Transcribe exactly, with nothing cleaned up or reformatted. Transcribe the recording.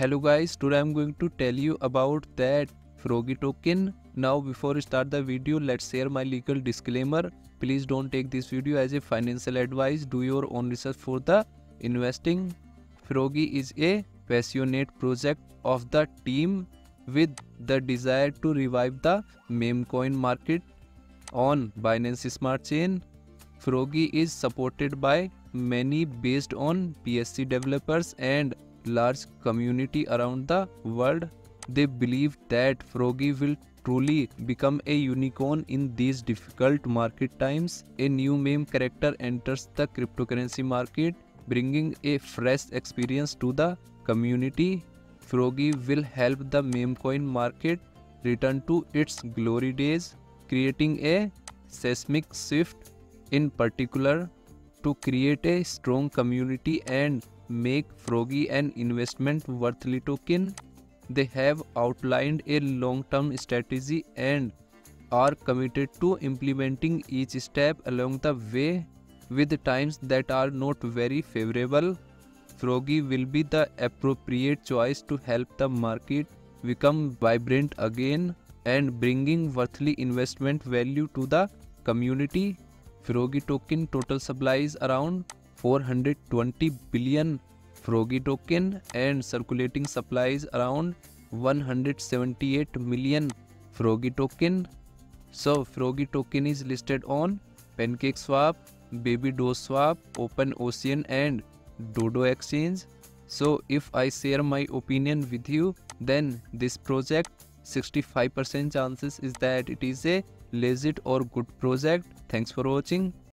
Hello guys, today I'm going to tell you about that Froggy token. Now before I start the video, let's share my legal disclaimer. Please don't take this video as a financial advice. Do your own research for the investing. Froggy is a passionate project of the team with the desire to revive the meme coin market on Binance Smart Chain. Froggy is supported by many based on P S C developers and large community around the world. They believe that Froggy will truly become a unicorn in these difficult market times. A new meme character enters the cryptocurrency market, bringing a fresh experience to the community. Froggy will help the meme coin market return to its glory days, creating a seismic shift in particular to create a strong community and make Froggy an investment worthy token. They have outlined a long-term strategy and are committed to implementing each step along the way. With times that are not very favorable, Froggy will be the appropriate choice to help the market become vibrant again and bringing worthy investment value to the community. Froggy token total supply is around four hundred twenty billion Froggy token and circulating supply is around one hundred seventy-eight million Froggy token. So Froggy token is listed on Pancake Swap, Baby Doge Swap, Open Ocean and DODO exchange. So if I share my opinion with you, then this project sixty-five percent chances is that it is a legit or good project. Thanks for watching.